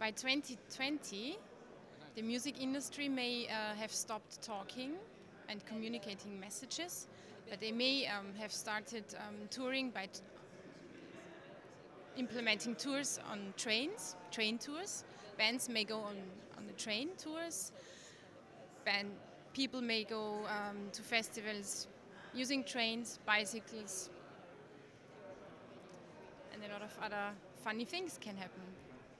By 2020, the music industry may have stopped talking and communicating messages, but they may have started touring by implementing tours on trains, train tours. Bands may go on the train tours. People may go to festivals using trains, bicycles, and a lot of other funny things can happen.